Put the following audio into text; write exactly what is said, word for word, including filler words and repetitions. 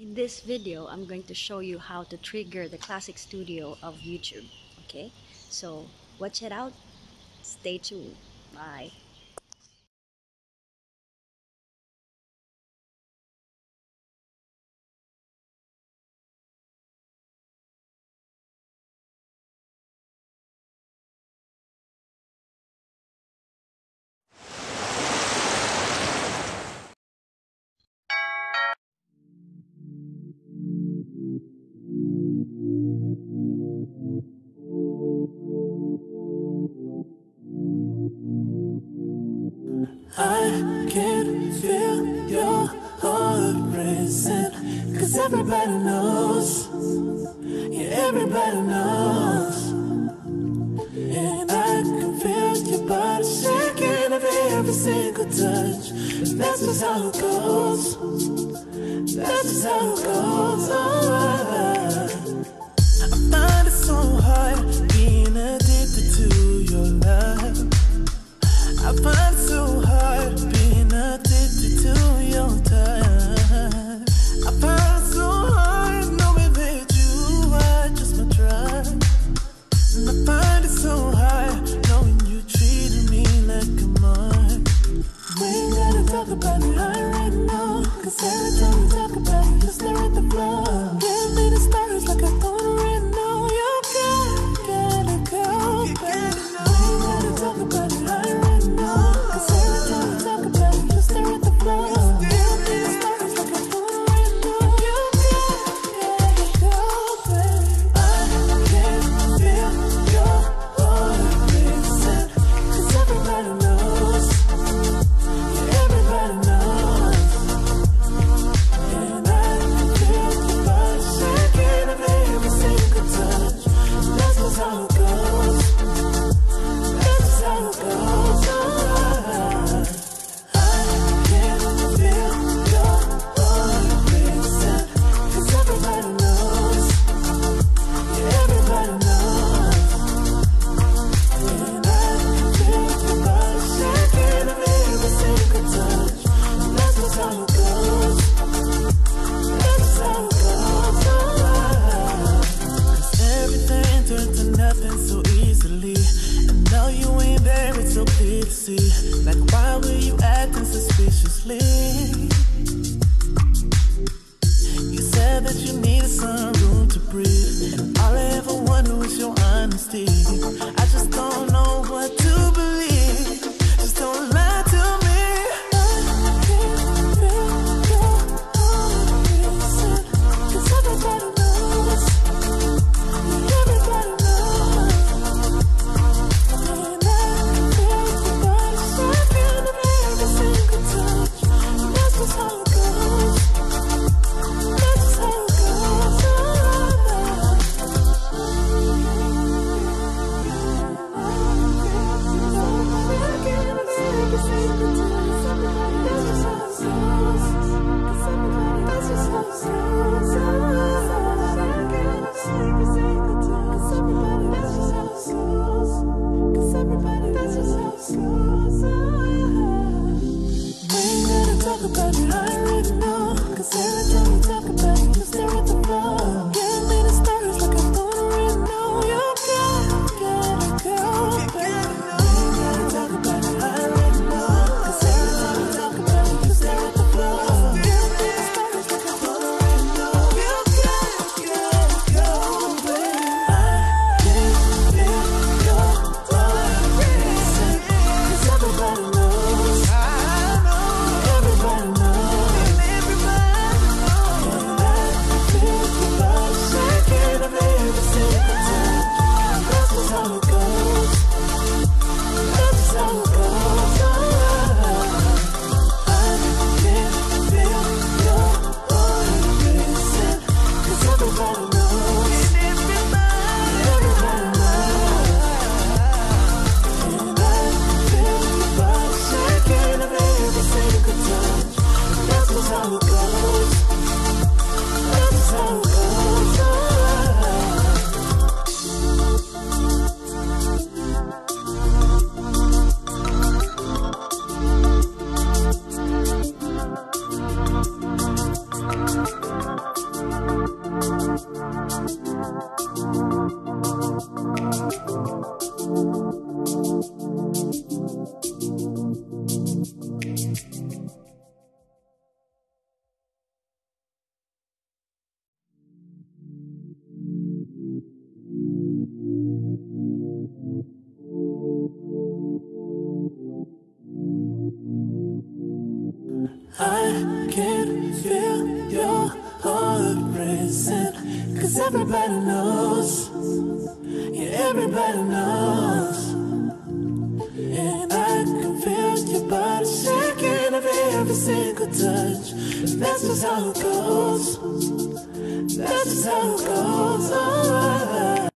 In this video, I'm going to show you how to trigger the classic studio of YouTube. Okay, so watch it out. Stay tuned. Bye. I can feel your heart racing, 'cause everybody knows, yeah, everybody knows. And I can feel your body shaking at every single touch. And that's just how it goes, that's just how it goes, alright. I find it so hard being addicted to your love. I find it so hard being addicted to your time. I find it so hard knowing that you are just my drug. And I find it so hard knowing you treated me like a mark. We ain't gotta talk about it right now, 'cause every time we talk about it, you stare at the floor. Give me the stories like I don't right now. You gotta, gotta go back. We ain't gotta talk about it right now. Like, why were you acting suspiciously? You said that you needed some room to breathe, and all I ever wanted was your honesty. I just don't know what to believe. Just don't lie to me. That's just how it goes. That's just how it goes. everybody knows. Yeah, everybody knows. And I can feel your body shaking of every single touch. And that's just how it goes. That's just how it goes. Oh,